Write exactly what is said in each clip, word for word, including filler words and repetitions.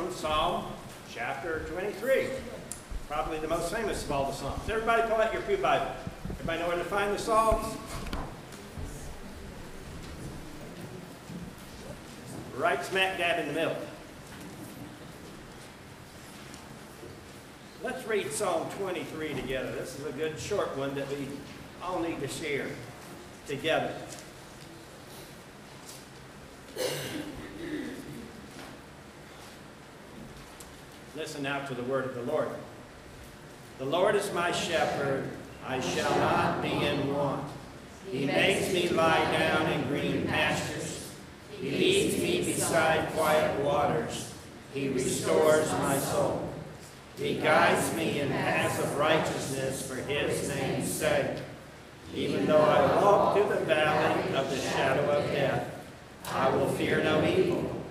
from Psalm chapter twenty-three, probably the most famous of all the Psalms. Everybody pull out your pew Bible. Everybody know where to find the Psalms? Right smack dab in the middle. Let's read Psalm twenty-three together. This is a good short one that we all need to share together. Listen now to the word of the Lord. The Lord is my shepherd, I shall not be in want. He makes me lie down in green pastures. He leads me beside quiet waters. He restores my soul. He guides me in paths of righteousness for his name's sake. Even though I walk through the valley of the shadow of death, I will fear no evil,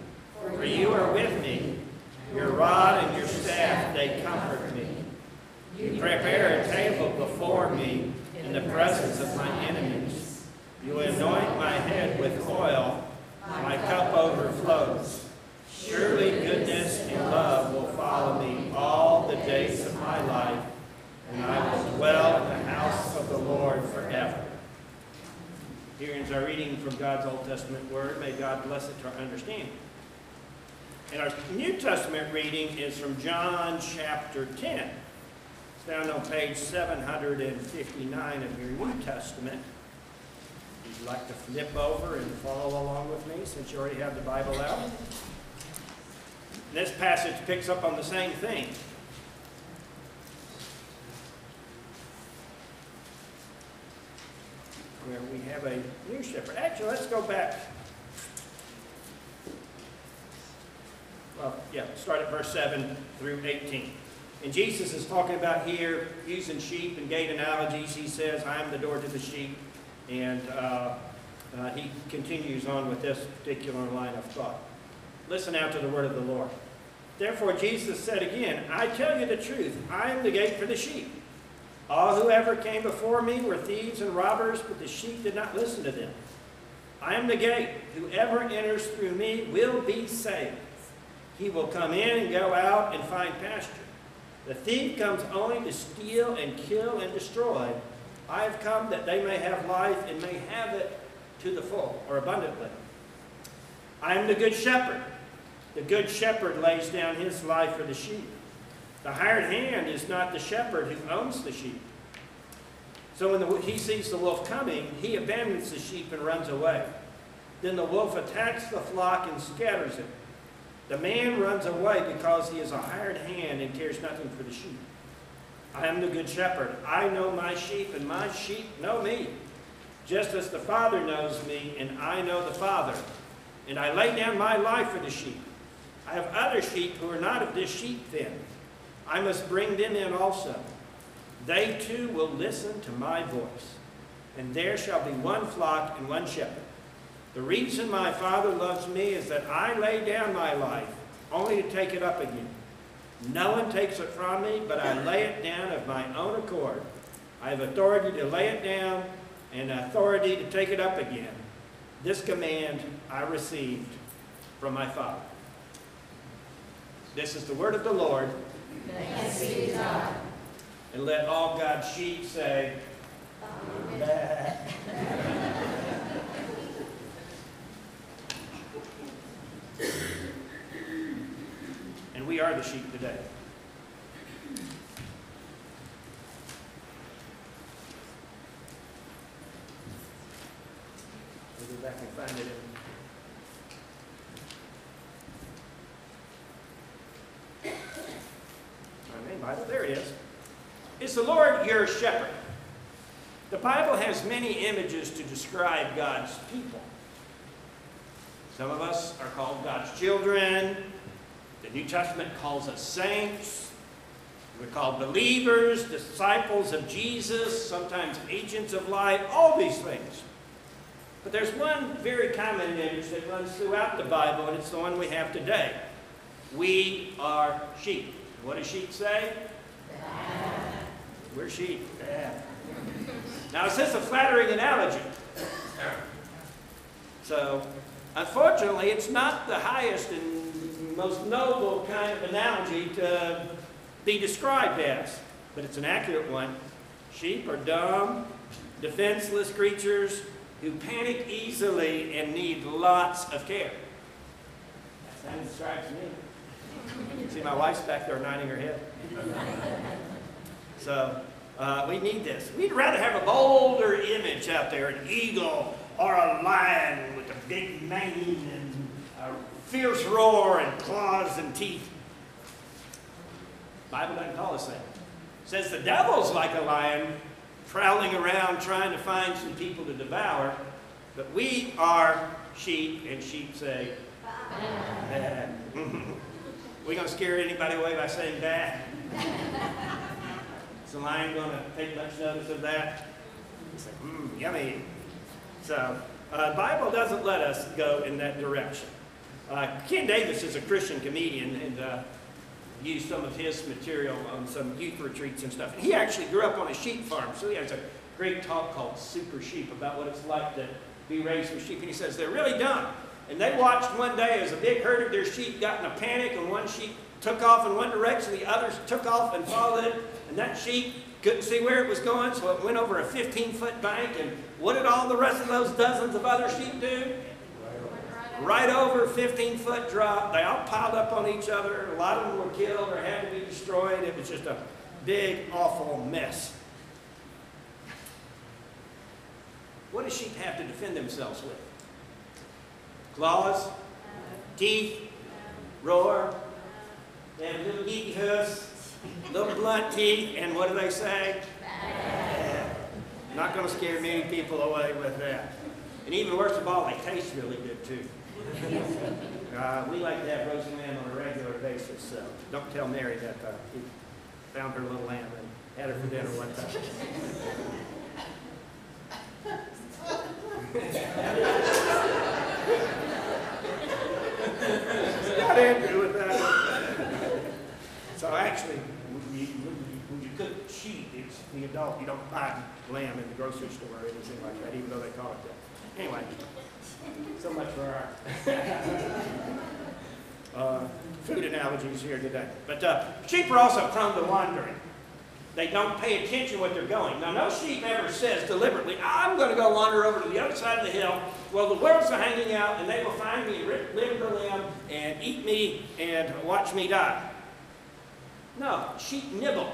for you are with me. Your rod and your staff, they comfort me. You prepare a table before me in the presence of my enemies. You anoint my head with oil. My cup overflows. Surely goodness and love will follow me all the days of my life, and I will dwell in the house of the Lord forever. Here ends our reading from God's Old Testament word. May God bless it to our understanding. And our New Testament reading is from John chapter ten. It's found on page seven hundred fifty-nine of your New Testament. If you'd like to flip over and follow along with me, since you already have the Bible out. This passage picks up on the same thing. Where we have a new shepherd. Actually, let's go back. Well, yeah, start at verse seven through eighteen. And Jesus is talking about here, using sheep and gate analogies. He says, I am the door to the sheep. And uh, uh, he continues on with this particular line of thought. Listen now to the word of the Lord. Therefore Jesus said again, I tell you the truth, I am the gate for the sheep. All who ever came before me were thieves and robbers, but the sheep did not listen to them. I am the gate. Whoever enters through me will be saved. He will come in and go out and find pasture. The thief comes only to steal and kill and destroy. I have come that they may have life and may have it to the full, or abundantly. I am the good shepherd. The good shepherd lays down his life for the sheep. The hired hand is not the shepherd who owns the sheep. So when the, he sees the wolf coming, he abandons the sheep and runs away. Then the wolf attacks the flock and scatters it. The man runs away because he is a hired hand and cares nothing for the sheep. I am the good shepherd. I know my sheep, and my sheep know me, just as the Father knows me, and I know the Father. And I lay down my life for the sheep. I have other sheep who are not of this sheep pen. I must bring them in also. They too will listen to my voice. And there shall be one flock and one shepherd. The reason my Father loves me is that I lay down my life, only to take it up again. No one takes it from me, but I lay it down of my own accord. I have authority to lay it down and authority to take it up again. This command I received from my Father. This is the word of the Lord. Thanks be to God. And let all God's sheep say, Amen. And we are the sheep today. We'll go back and find it in. There it is. Is the Lord your shepherd? The Bible has many images to describe God's people. Some of us are called God's children. The New Testament calls us saints. We're called believers, disciples of Jesus, sometimes agents of light, all these things. But there's one very common image that runs throughout the Bible, and it's the one we have today. We are sheep. What does sheep say? We're sheep. Now, it's just a flattering analogy. So, unfortunately, it's not the highest and most noble kind of analogy to be described as, but it's an accurate one. Sheep are dumb, defenseless creatures who panic easily and need lots of care. That's how it describes me. See, my wife's back there nodding her head. So, uh, we need this. We'd rather have a bolder image out there, an eagle or a lion with a big mane and a fierce roar and claws and teeth. The Bible doesn't call us that. Says the devil's like a lion, prowling around trying to find some people to devour, but we are sheep, and sheep say, bah. We gonna scare anybody away by saying that? Is the lion gonna take much notice of that? It's like, mmm, yummy. So, uh, the Bible doesn't let us go in that direction. Uh, Ken Davis is a Christian comedian, and uh, used some of his material on some youth retreats and stuff. And he actually grew up on a sheep farm, so he has a great talk called Super Sheep about what it's like to be raised with sheep. And he says they're really dumb. And they watched one day as a big herd of their sheep got in a panic, and one sheep took off in one direction, the others took off and followed it. And that sheep couldn't see where it was going, so it went over a fifteen foot bank. And what did all the rest of those dozens of other sheep do? Right over a fifteen foot drop. They all piled up on each other. A lot of them were killed or had to be destroyed. It was just a big, awful mess. What do sheep have to defend themselves with? Claws? Teeth? Roar? They have little beady hooves, little blunt teeth, and what do they say? Yeah. Not going to scare many people away with that. And even worse of all, they taste really good, too. Uh, we like to have roast lamb on a regular basis, so don't tell Mary that. Uh, she found her little lamb and had her for dinner one time. She got angry with that. So actually, when you, when you cook sheep, it's the adult. You don't buy lamb in the grocery store or anything like that, even though they call it that. Anyway, so much for our uh, food analogies here today. But uh, sheep are also prone to wandering. They don't pay attention to what they're going. Now, no sheep ever says deliberately, I'm going to go wander over to the other side of the hill. Well, the wolves are hanging out, and they will find me rip, limb for limb and eat me and watch me die. No, sheep nibble.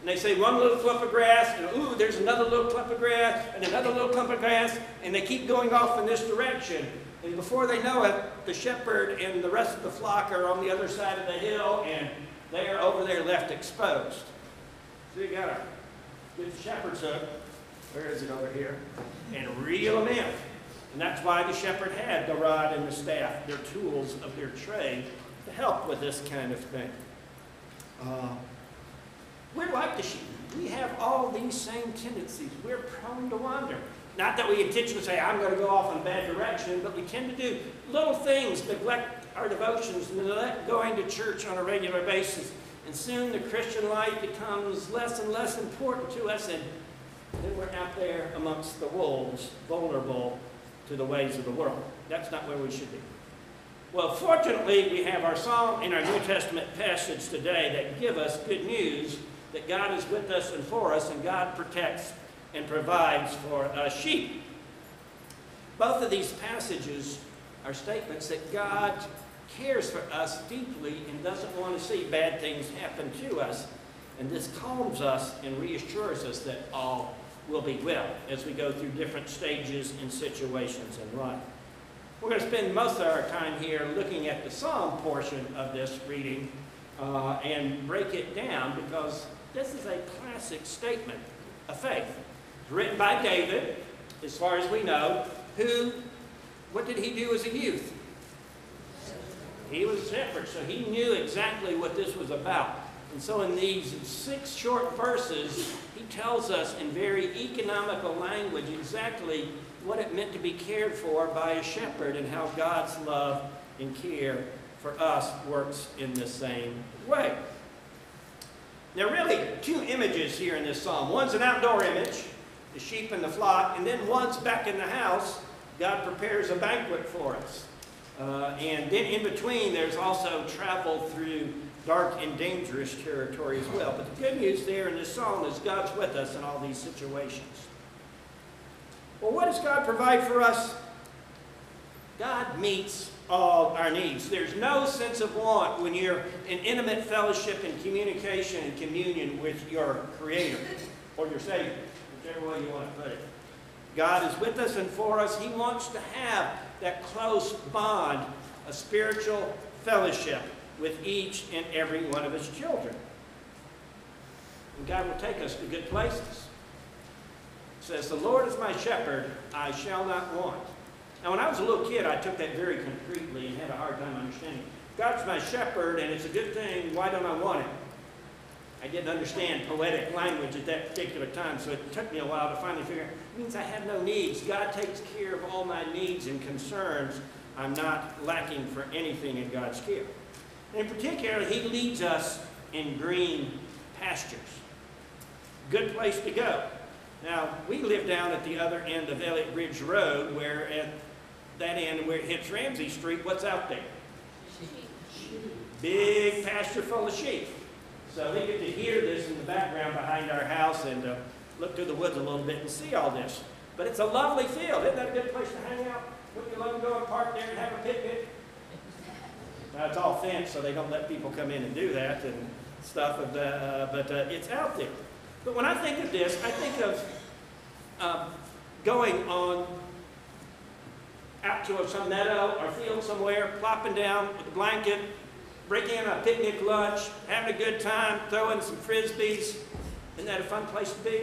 And they say one little clump of grass, and ooh, there's another little clump of grass, and another little clump of grass, and they keep going off in this direction. And before they know it, the shepherd and the rest of the flock are on the other side of the hill, and they are over there left exposed. So you gotta get the shepherd's hook, where is it over here, and reel them in. And that's why the shepherd had the rod and the staff, their tools of their trade, to help with this kind of thing. Uh, We're like the sheep. We have all these same tendencies. We're prone to wander. Not that we intentionally say, I'm going to go off in a bad direction, but we tend to do little things, neglect our devotions, neglect going to church on a regular basis. And soon the Christian life becomes less and less important to us, and then we're out there amongst the wolves, vulnerable to the ways of the world. That's not where we should be. Well, fortunately, we have our Psalm and our New Testament passage today that give us good news that God is with us and for us, and God protects and provides for us sheep. Both of these passages are statements that God cares for us deeply and doesn't want to see bad things happen to us. And this calms us and reassures us that all will be well as we go through different stages and situations in life. We're going to spend most of our time here looking at the Psalm portion of this reading uh, and break it down, because this is a classic statement of faith. It's written by David, as far as we know, who, what did he do as a youth? He was a shepherd, so he knew exactly what this was about. And so in these six short verses, he tells us in very economical language exactly what it meant to be cared for by a shepherd and how God's love and care for us works in the same way. There are really two images here in this psalm. One's an outdoor image, the sheep and the flock, and then one's back in the house. God prepares a banquet for us. Uh, and then in between, there's also travel through dark and dangerous territory as well. But the good news there in this psalm is God's with us in all these situations. Well, what does God provide for us? God meets all our needs. There's no sense of want when you're in intimate fellowship and communication and communion with your Creator or your Savior, whichever way you want to put it. God is with us and for us. He wants to have that close bond, a spiritual fellowship with each and every one of His children. And God will take us to good places. It says, "The Lord is my shepherd, I shall not want." Now, when I was a little kid, I took that very concretely and had a hard time understanding. God's my shepherd, and it's a good thing. Why don't I want it? I didn't understand poetic language at that particular time, so it took me a while to finally figure out. It means I have no needs. God takes care of all my needs and concerns. I'm not lacking for anything in God's care. In particular, He leads us in green pastures. Good place to go. Now, we live down at the other end of Elliott Bridge Road, where at that end where it hits Ramsey Street, what's out there? Sheep. Big pasture full of sheep. So they get to hear this in the background behind our house and uh, look through the woods a little bit and see all this. But it's a lovely field. Isn't that a good place to hang out? Wouldn't you let them go and park there and have a picnic? Now, it's all fenced, so they don't let people come in and do that and stuff, and, uh, but uh, it's out there. But when I think of this, I think of uh, going on out to some meadow or field somewhere, plopping down with a blanket, breaking a picnic lunch, having a good time, throwing some frisbees. Isn't that a fun place to be?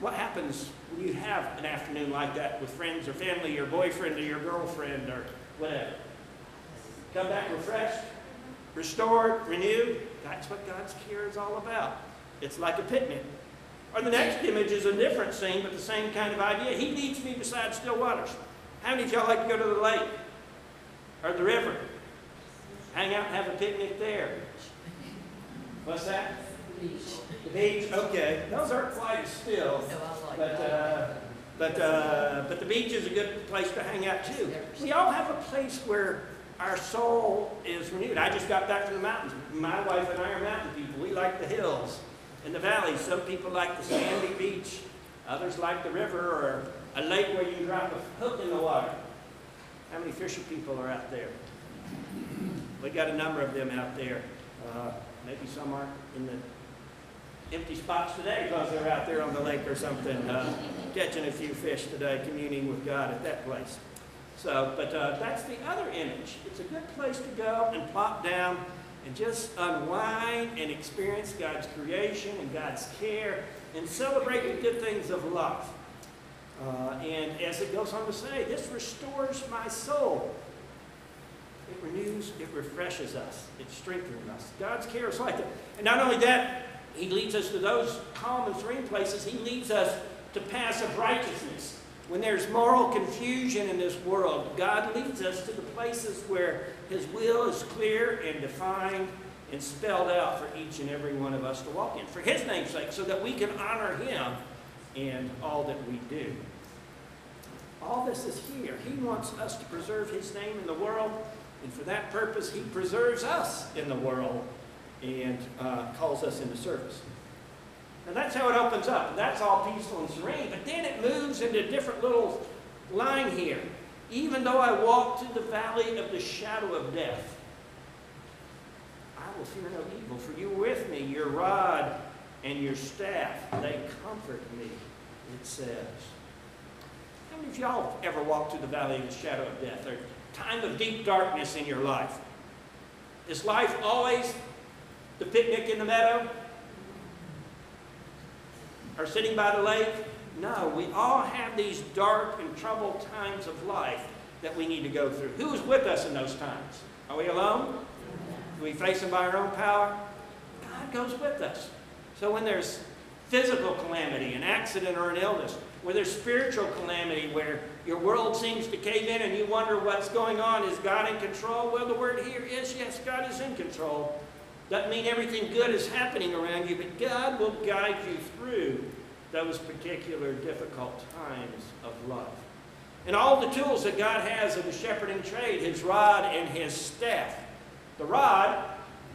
What happens when you have an afternoon like that with friends or family, your boyfriend or your girlfriend or whatever? Come back refreshed, restored, renewed. That's what God's care is all about. It's like a picnic. Or the next image is a different scene, but the same kind of idea. He leads me beside still waters. How many of y'all like to go to the lake or the river? Hang out and have a picnic there. What's that? The beach. The beach, okay. Those aren't quite as still, but, uh, but, uh, but the beach is a good place to hang out too. We all have a place where our soul is renewed. I just got back from the mountains. My wife and I are mountain people. We like the hills and the valleys. Some people like the sandy beach. Others like the river or a lake where you can drop a hook in the water. How many fishy people are out there? We got a number of them out there. Uh, maybe some aren't in the empty spots today because they're out there on the lake or something, uh, catching a few fish today, communing with God at that place. So, but uh, that's the other image. It's a good place to go and plop down and just unwind and experience God's creation and God's care and celebrate the good things of life. Uh, and as it goes on to say, this restores my soul. It renews, it refreshes us, it strengthens us. God's care is like that. And not only that, He leads us to those calm and serene places. He leads us to paths of righteousness. When there's moral confusion in this world, God leads us to the places where His will is clear and defined and spelled out for each and every one of us to walk in, for His name's sake, so that we can honor Him in all that we do. All this is here. He wants us to preserve His name in the world, and for that purpose, He preserves us in the world and uh, calls us into service. And that's how it opens up. That's all peaceful and serene. But then it moves into a different little line here. Even though I walk through the valley of the shadow of death, I will fear no evil, for you are with me. Your rod and your staff, they comfort me, it says. How many of y'all ever walked through the valley of the shadow of death? Or time of deep darkness in your life? Is life always the picnic in the meadow? Or sitting by the lake? No, we all have these dark and troubled times of life that we need to go through. Who is with us in those times? Are we alone? Do we face them by our own power? God goes with us. So when there's physical calamity, an accident or an illness, where there's spiritual calamity, where your world seems to cave in and you wonder what's going on, is God in control? Well, the word here is, yes, God is in control. Doesn't mean everything good is happening around you, but God will guide you through those particular difficult times of life. and all the tools that God has in the shepherding trade, his rod and his staff. The rod,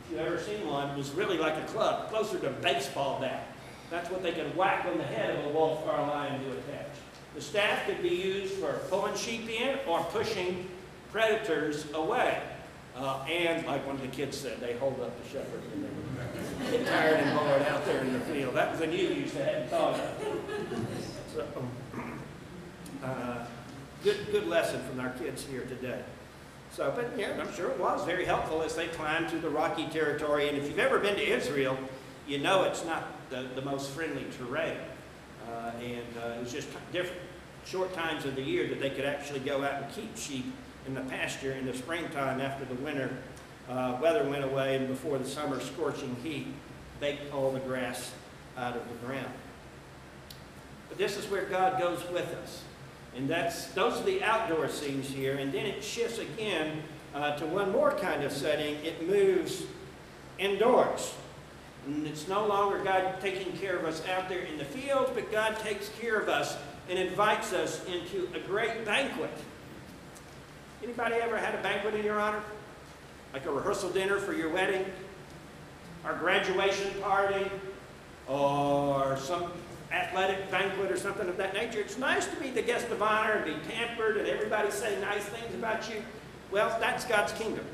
if you've ever seen one, was really like a club, closer to baseball bat. That's what they could whack on the head of a wolf or a lion to attack. The staff could be used for pulling sheep in or pushing predators away. Uh, and like one of the kids said, they hold up the shepherd and they get tired and bored out there in the field. That was a new use I hadn't thought of. So, uh, good, good lesson from our kids here today. So, but yeah, I'm sure it was very helpful as they climbed through the rocky territory. And if you've ever been to Israel, you know it's not the, the most friendly terrain. Uh, and uh, it was just different short times of the year that they could actually go out and keep sheep in the pasture in the springtime after the winter uh, weather went away and before the summer scorching heat baked all the grass out of the ground. But this is where God goes with us. And that's, those are the outdoor scenes here. And then it shifts again uh, to one more kind of setting. It moves indoors. And it's no longer God taking care of us out there in the field, but God takes care of us and invites us into a great banquet. Anybody ever had a banquet in your honor? Like a rehearsal dinner for your wedding, or graduation party, or some athletic banquet or something of that nature? It's nice to be the guest of honor and be pampered and everybody say nice things about you. Well, that's God's kingdom.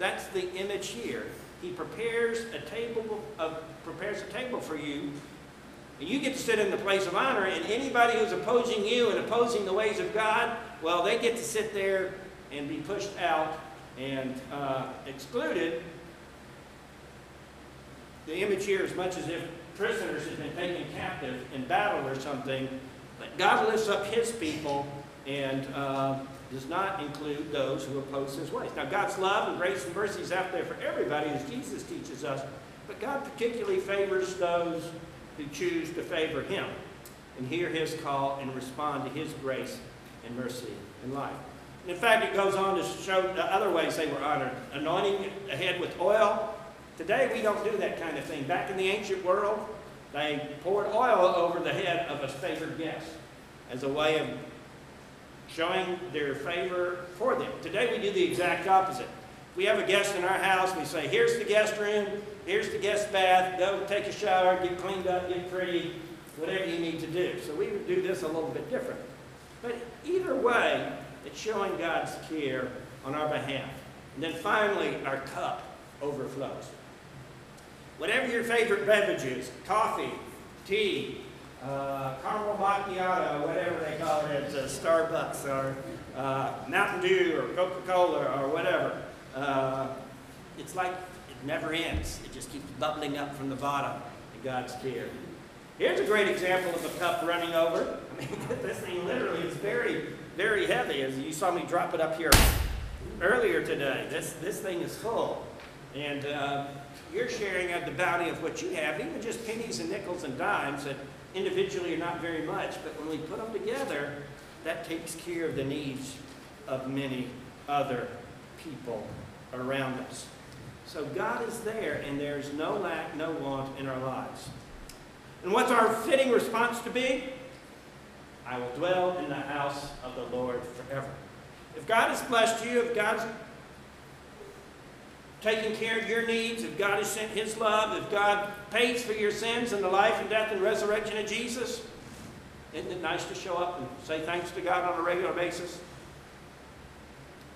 That's the image here. He prepares a table of, prepares a table for you, and you get to sit in the place of honor, and anybody who's opposing you and opposing the ways of God, well, they get to sit there and be pushed out and uh, excluded. The image here is much as if prisoners have been taken captive in battle or something, but God lifts up his people and uh, does not include those who oppose his ways. Now, God's love and grace and mercy is out there for everybody, as Jesus teaches us, but God particularly favors those who choose to favor him and hear his call and respond to his grace and mercy and life. And in fact, it goes on to show the other ways they were honored. Anointing the head with oil. Today, we don't do that kind of thing. Back in the ancient world, they poured oil over the head of a favored guest as a way of showing their favor for them. Today we do the exact opposite. We have a guest in our house, we say, here's the guest room, here's the guest bath, go take a shower, get cleaned up, get pretty, whatever you need to do. So we would do this a little bit different. But either way, it's showing God's care on our behalf. And then finally, our cup overflows. Whatever your favorite beverage is, coffee, tea, Uh, caramel macchiato, whatever they call it at uh, Starbucks, or uh, Mountain Dew, or Coca-Cola, or whatever. Uh, it's like it never ends. It just keeps bubbling up from the bottom in God's care. Here's a great example of a cup running over. I mean, this thing literally is very, very heavy. As you saw me drop it up here earlier today, this, this thing is full. And uh, you're sharing out the bounty of what you have, even just pennies and nickels and dimes that individually are not very much, but when we put them together, that takes care of the needs of many other people around us. So God is there, and there's no lack, no want in our lives. And what's our fitting response to be? I will dwell in the house of the Lord forever. If God has blessed you, if God's taking care of your needs, if God has sent his love, if God pays for your sins in the life and death and resurrection of Jesus, isn't it nice to show up and say thanks to God on a regular basis?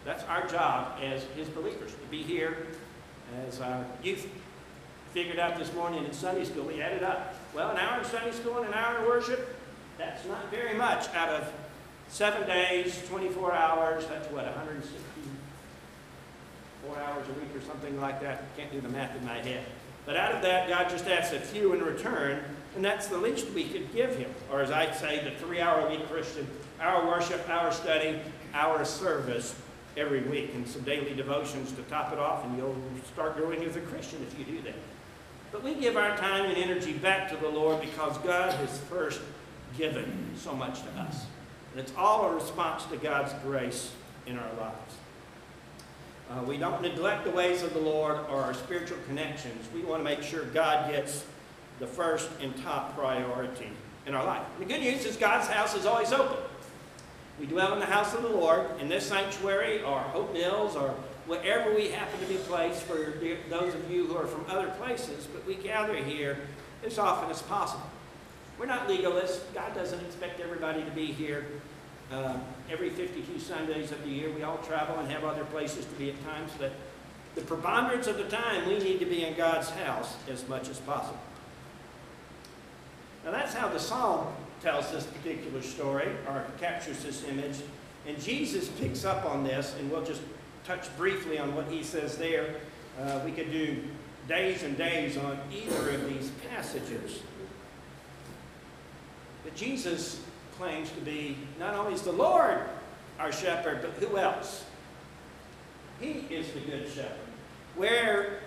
That's our job as his believers, to be here. As our youth figured out this morning in Sunday school, we added up. Well, an hour in Sunday school and an hour in worship, that's not very much out of seven days, twenty-four hours, that's what, one hundred sixty? Four hours a week or something like that. Can't do the math in my head. But out of that, God just asks a few in return, and that's the least we could give him. Or as I say, the three-hour week Christian, our worship, our study, our service every week, and some daily devotions to top it off, and you'll start growing as a Christian if you do that. But we give our time and energy back to the Lord because God has first given so much to us. And it's all a response to God's grace in our lives. Uh, we don't neglect the ways of the Lord or our spiritual connections. We want to make sure God gets the first and top priority in our life. And the good news is God's house is always open. We dwell in the house of the Lord, in this sanctuary, or Hope Mills, or wherever we happen to be placed for those of you who are from other places, but we gather here as often as possible. We're not legalists. God doesn't expect everybody to be here uh, every fifty-two Sundays of the year. We all travel and have other places to be at times, but the preponderance of the time, we need to be in God's house as much as possible. Now that's how the psalm tells this particular story, or captures this image, and Jesus picks up on this, and we'll just touch briefly on what he says there. Uh, we could do days and days on either of these passages. But Jesus claims to be not only is the Lord our shepherd, but who else? He is the good shepherd. Where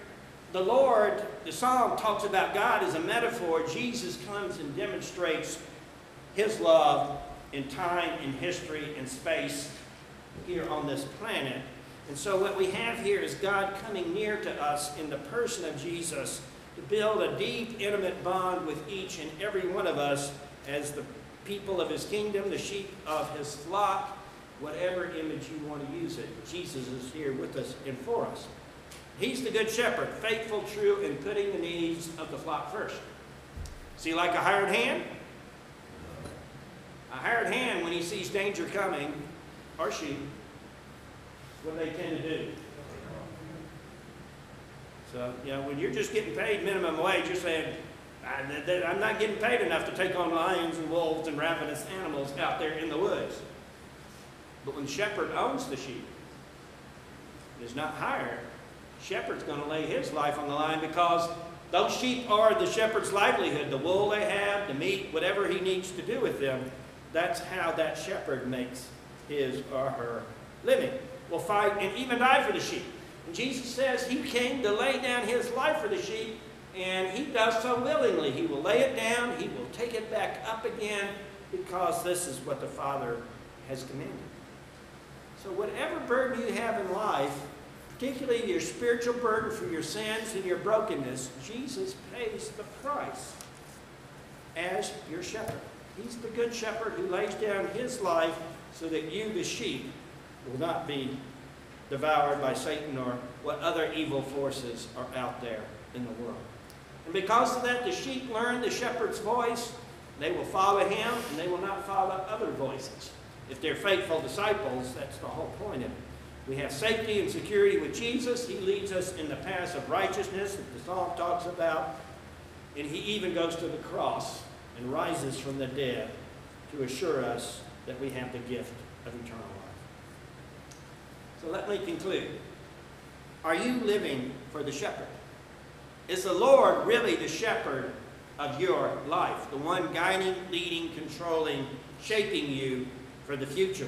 the Lord, the psalm talks about God as a metaphor, Jesus comes and demonstrates his love in time, in history, in space, here on this planet. And so what we have here is God coming near to us in the person of Jesus to build a deep, intimate bond with each and every one of us as the people of his kingdom, the sheep of his flock, whatever image you want to use it. Jesus is here with us and for us. He's the good shepherd, faithful, true, and putting the needs of the flock first. Is he like a hired hand? A hired hand, when he sees danger coming, or she, what do they tend to do? So, you know, when you're just getting paid minimum wage, you're saying, I'm not getting paid enough to take on lions and wolves and ravenous animals out there in the woods. But when shepherd owns the sheep and is not hired, shepherd's going to lay his life on the line because those sheep are the shepherd's livelihood. The wool they have, the meat, whatever he needs to do with them, that's how that shepherd makes his or her living. Will fight and even die for the sheep. And Jesus says he came to lay down his life for the sheep, and he does so willingly. He will lay it down, he will take it back up again, because this is what the Father has commanded. So whatever burden you have in life, particularly your spiritual burden for your sins and your brokenness, Jesus pays the price as your shepherd. He's the good shepherd who lays down his life so that you, the sheep, will not be devoured by Satan or what other evil forces are out there in the world. And because of that, the sheep learn the shepherd's voice. They will follow him, and they will not follow other voices. If they're faithful disciples, that's the whole point of it. We have safety and security with Jesus. He leads us in the path of righteousness that the psalm talks about. And he even goes to the cross and rises from the dead to assure us that we have the gift of eternal life. So let me conclude. Are you living for the shepherd? Is the Lord really the shepherd of your life? The one guiding, leading, controlling, shaping you for the future?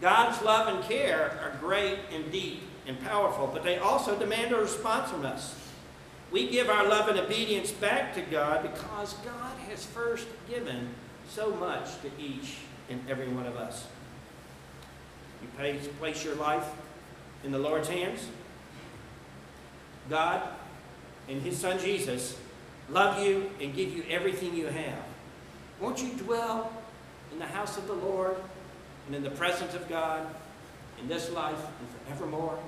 God's love and care are great and deep and powerful, but they also demand a response from us. We give our love and obedience back to God because God has first given so much to each and every one of us. You place your life in the Lord's hands. God and his son Jesus love you and give you everything you have. Won't you dwell in the house of the Lord and in the presence of God in this life and forevermore?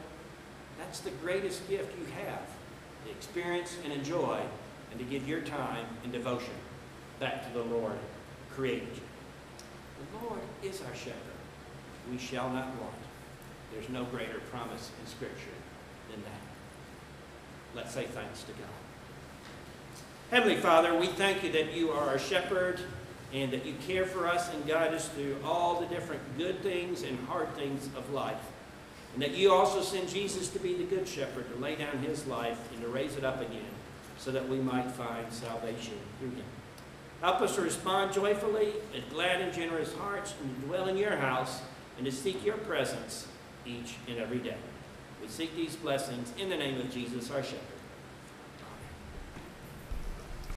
That's the greatest gift you have, to experience and enjoy, and to give your time and devotion back to the Lord who created you. The Lord is our shepherd. We shall not want. There's no greater promise in Scripture than that. Let's say thanks to God. Heavenly Father, we thank you that you are our shepherd and that you care for us and guide us through all the different good things and hard things of life. And that you also send Jesus to be the good shepherd, to lay down his life and to raise it up again so that we might find salvation through him. Help us to respond joyfully with glad and generous hearts and to dwell in your house and to seek your presence each and every day. We seek these blessings in the name of Jesus, our shepherd.